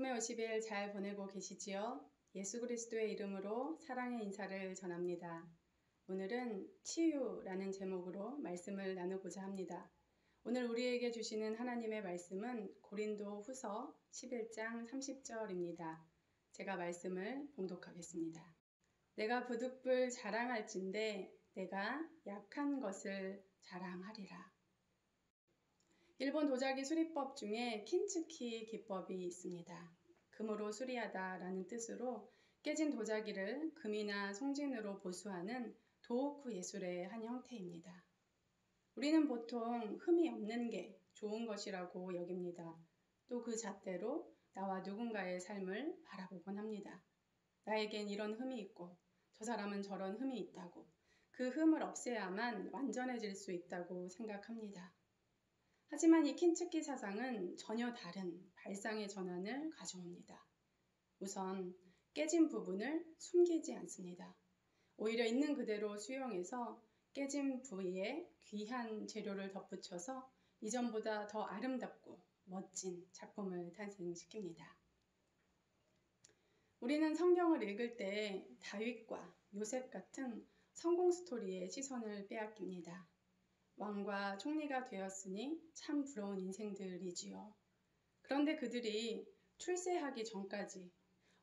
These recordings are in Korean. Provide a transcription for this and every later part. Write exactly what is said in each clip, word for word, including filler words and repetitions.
기쁨의 오십 일 잘 보내고 계시지요? 예수 그리스도의 이름으로 사랑의 인사를 전합니다. 오늘은 치유라는 제목으로 말씀을 나누고자 합니다. 오늘 우리에게 주시는 하나님의 말씀은 고린도 후서 십일 장 삼십 절입니다. 제가 말씀을 봉독하겠습니다. 내가 부득불 자랑할진대 내가 약한 것을 자랑하리라. 일본 도자기 수리법 중에 킨츠키 기법이 있습니다. 금으로 수리하다 라는 뜻으로 깨진 도자기를 금이나 송진으로 보수하는 도호쿠 예술의 한 형태입니다. 우리는 보통 흠이 없는 게 좋은 것이라고 여깁니다. 또 그 잣대로 나와 누군가의 삶을 바라보곤 합니다. 나에겐 이런 흠이 있고 저 사람은 저런 흠이 있다고, 그 흠을 없애야만 완전해질 수 있다고 생각합니다. 하지만 이 킨츠키 사상은 전혀 다른 발상의 전환을 가져옵니다. 우선 깨진 부분을 숨기지 않습니다. 오히려 있는 그대로 수용해서 깨진 부위에 귀한 재료를 덧붙여서 이전보다 더 아름답고 멋진 작품을 탄생시킵니다. 우리는 성경을 읽을 때 다윗과 요셉 같은 성공 스토리에 시선을 빼앗깁니다. 왕과 총리가 되었으니 참 부러운 인생들이지요. 그런데 그들이 출세하기 전까지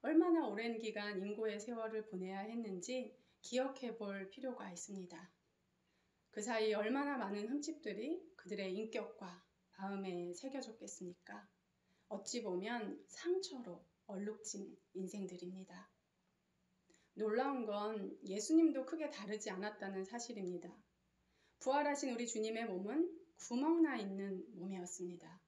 얼마나 오랜 기간 인고의 세월을 보내야 했는지 기억해 볼 필요가 있습니다. 그 사이 얼마나 많은 흠집들이 그들의 인격과 마음에 새겨졌겠습니까? 어찌 보면 상처로 얼룩진 인생들입니다. 놀라운 건 예수님도 크게 다르지 않았다는 사실입니다. 부활하신 우리 주님의 몸은 구멍나 있는 몸이었습니다.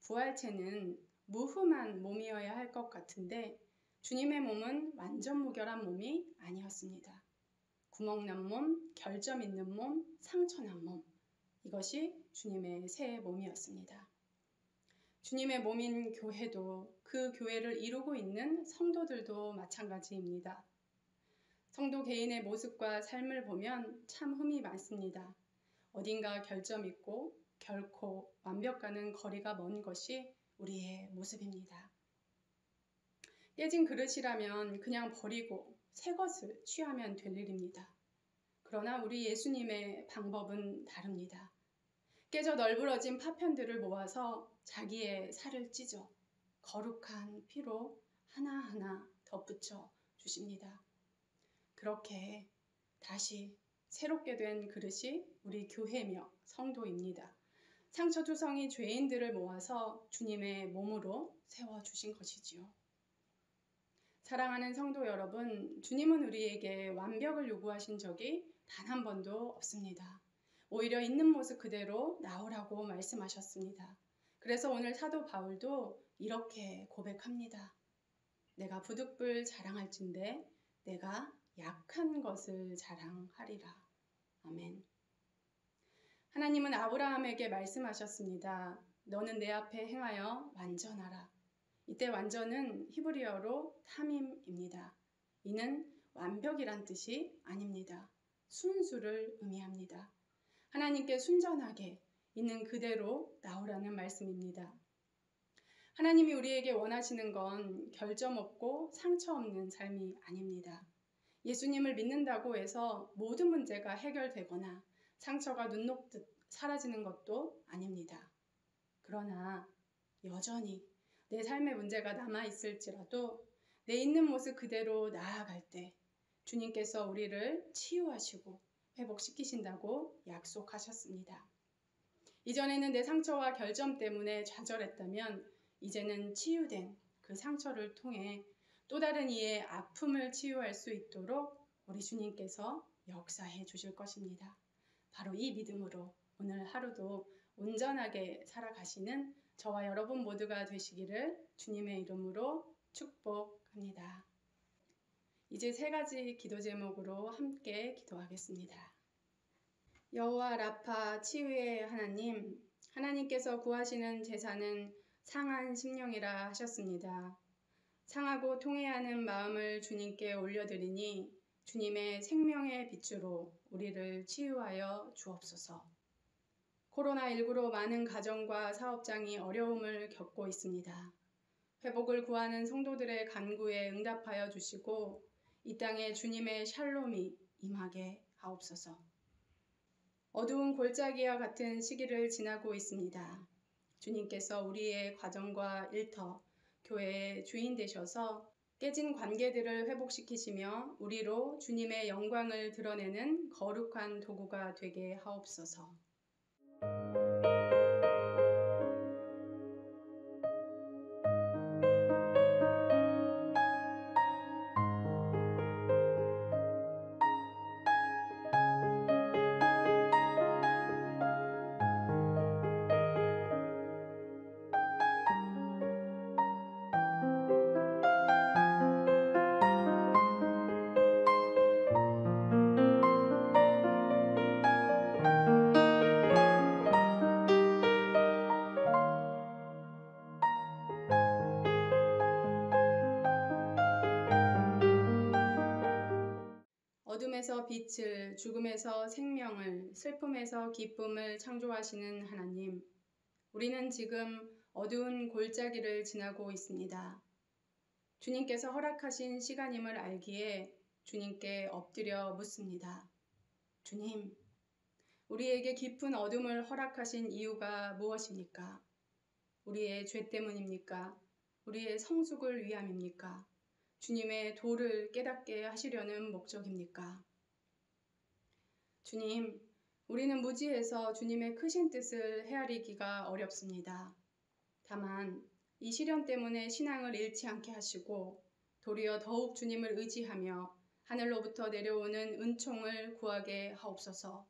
부활체는 무흠한 몸이어야 할 것 같은데 주님의 몸은 완전 무결한 몸이 아니었습니다. 구멍난 몸, 결점 있는 몸, 상처난 몸, 이것이 주님의 새 몸이었습니다. 주님의 몸인 교회도, 그 교회를 이루고 있는 성도들도 마찬가지입니다. 성도 개인의 모습과 삶을 보면 참 흠이 많습니다. 어딘가 결점 있고 결코 완벽과는 거리가 먼 것이 우리의 모습입니다. 깨진 그릇이라면 그냥 버리고 새 것을 취하면 될 일입니다. 그러나 우리 예수님의 방법은 다릅니다. 깨져 널브러진 파편들을 모아서 자기의 살을 찢어 거룩한 피로 하나하나 덧붙여 주십니다. 그렇게 다시 새롭게 된 그릇이 우리 교회며 성도입니다. 상처 투성이 죄인들을 모아서 주님의 몸으로 세워주신 것이지요. 사랑하는 성도 여러분, 주님은 우리에게 완벽을 요구하신 적이 단 한 번도 없습니다. 오히려 있는 모습 그대로 나오라고 말씀하셨습니다. 그래서 오늘 사도 바울도 이렇게 고백합니다. 내가 부득불 자랑할진대 내가 약한 것을 자랑하리라. 아멘. 하나님은 아브라함에게 말씀하셨습니다. 너는 내 앞에 행하여 완전하라. 이때 완전은 히브리어로 탐임입니다. 이는 완벽이란 뜻이 아닙니다. 순수를 의미합니다. 하나님께 순전하게 있는 그대로 나오라는 말씀입니다. 하나님이 우리에게 원하시는 건 결점 없고 상처 없는 삶이 아닙니다. 예수님을 믿는다고 해서 모든 문제가 해결되거나 상처가 눈 녹듯 사라지는 것도 아닙니다. 그러나 여전히 내 삶의 문제가 남아있을지라도 내 있는 모습 그대로 나아갈 때 주님께서 우리를 치유하시고 회복시키신다고 약속하셨습니다. 이전에는 내 상처와 결점 때문에 좌절했다면 이제는 치유된 그 상처를 통해 또 다른 이의 아픔을 치유할 수 있도록 우리 주님께서 역사해 주실 것입니다. 바로 이 믿음으로 오늘 하루도 온전하게 살아가시는 저와 여러분 모두가 되시기를 주님의 이름으로 축복합니다. 이제 세 가지 기도 제목으로 함께 기도하겠습니다. 여호와 라파 치유의 하나님, 하나님께서 구하시는 제사는 상한 심령이라 하셨습니다. 상하고 통회하는 마음을 주님께 올려드리니 주님의 생명의 빛으로 우리를 치유하여 주옵소서. 코로나십구로 많은 가정과 사업장이 어려움을 겪고 있습니다. 회복을 구하는 성도들의 간구에 응답하여 주시고 이 땅에 주님의 샬롬이 임하게 하옵소서. 어두운 골짜기와 같은 시기를 지나고 있습니다. 주님께서 우리의 가정과 일터, 교회의 주인 되셔서 깨진 관계들을 회복시키시며 우리로 주님의 영광을 드러내는 거룩한 도구가 되게 하옵소서. 어둠에서 빛을, 죽음에서 생명을, 슬픔에서 기쁨을 창조하시는 하나님, 우리는 지금 어두운 골짜기를 지나고 있습니다. 주님께서 허락하신 시간임을 알기에 주님께 엎드려 묻습니다. 주님, 우리에게 깊은 어둠을 허락하신 이유가 무엇입니까? 우리의 죄 때문입니까? 우리의 성숙을 위함입니까? 주님의 도를 깨닫게 하시려는 목적입니까? 주님, 우리는 무지해서 주님의 크신 뜻을 헤아리기가 어렵습니다. 다만 이 시련 때문에 신앙을 잃지 않게 하시고 도리어 더욱 주님을 의지하며 하늘로부터 내려오는 은총을 구하게 하옵소서.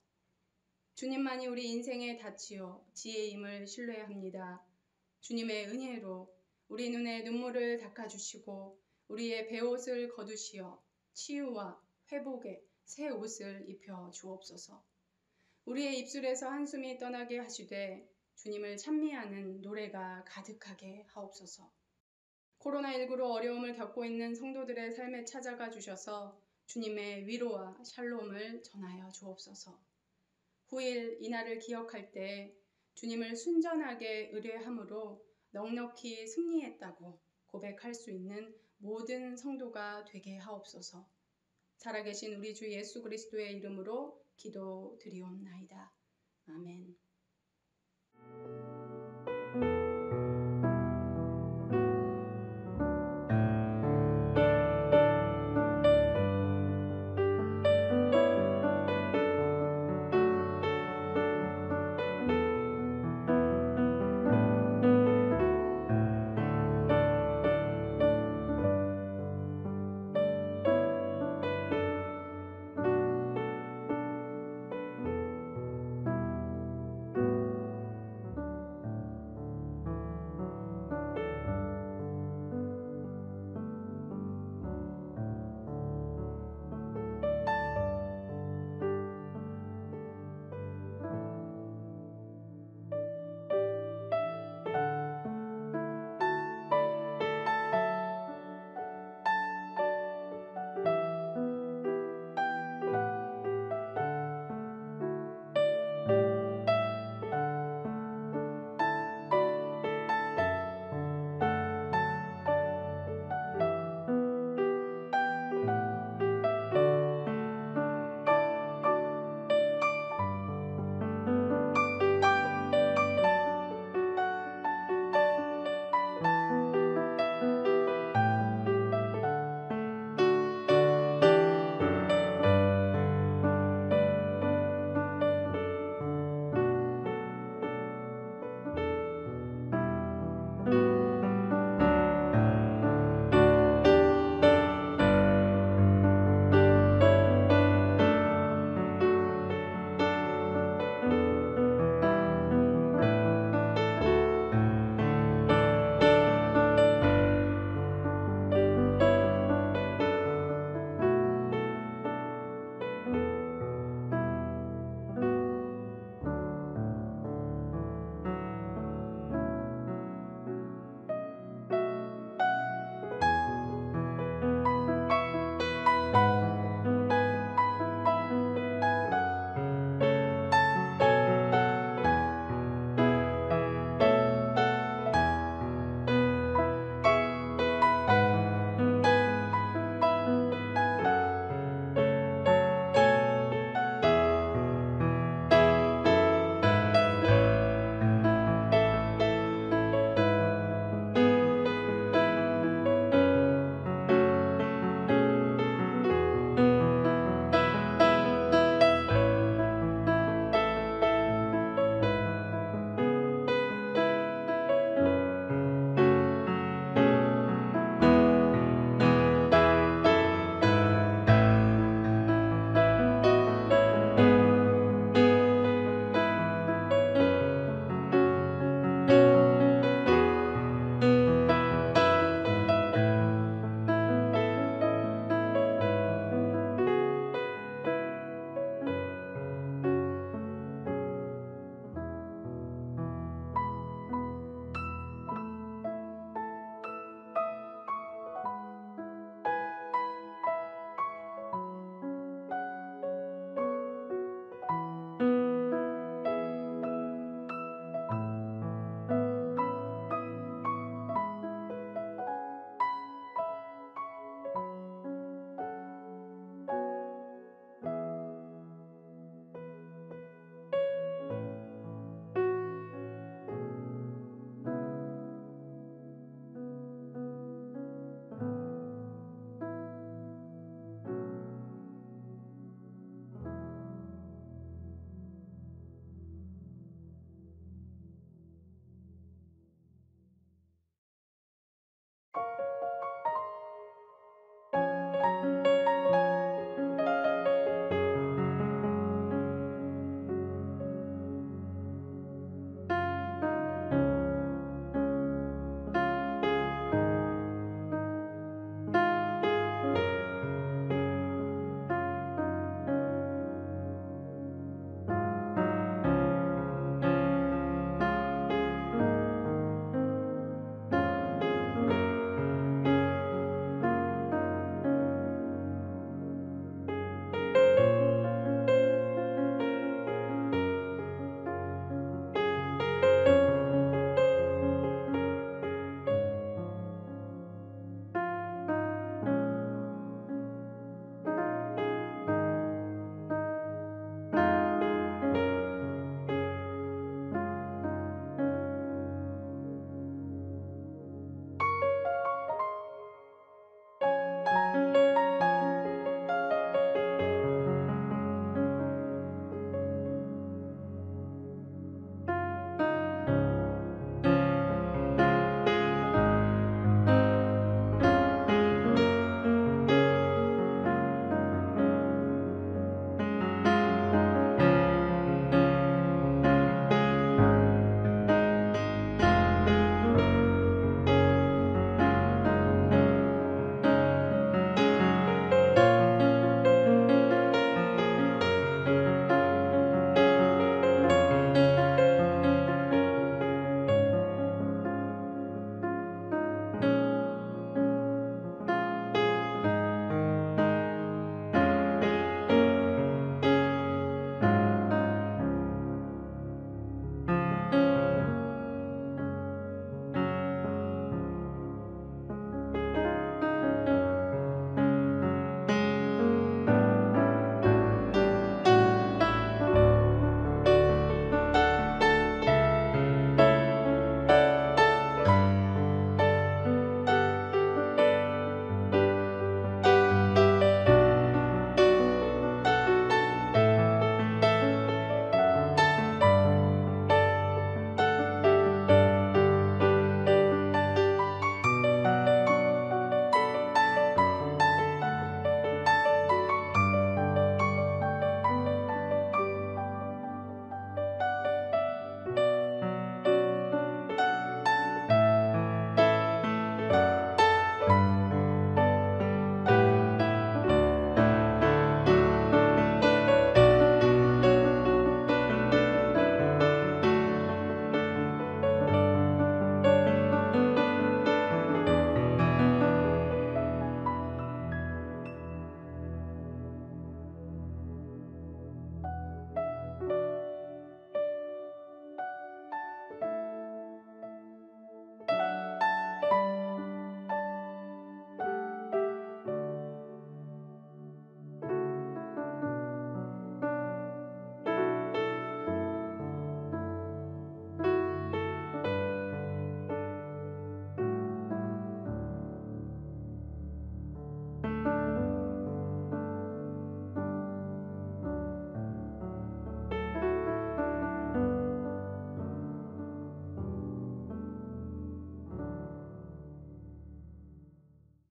주님만이 우리 인생의 닻이요 지혜임을 신뢰합니다. 주님의 은혜로 우리 눈에 눈물을 닦아주시고 우리의 베옷을 거두시어 치유와 회복에 새 옷을 입혀 주옵소서. 우리의 입술에서 한숨이 떠나게 하시되 주님을 찬미하는 노래가 가득하게 하옵소서. 코로나십구로 어려움을 겪고 있는 성도들의 삶에 찾아가 주셔서 주님의 위로와 샬롬을 전하여 주옵소서. 후일 이날을 기억할 때 주님을 순전하게 의뢰함으로 넉넉히 승리했다고 고백할 수 있는 모든 성도가 되게 하옵소서. 살아계신 우리 주 예수 그리스도의 이름으로 기도드리옵나이다. 아멘.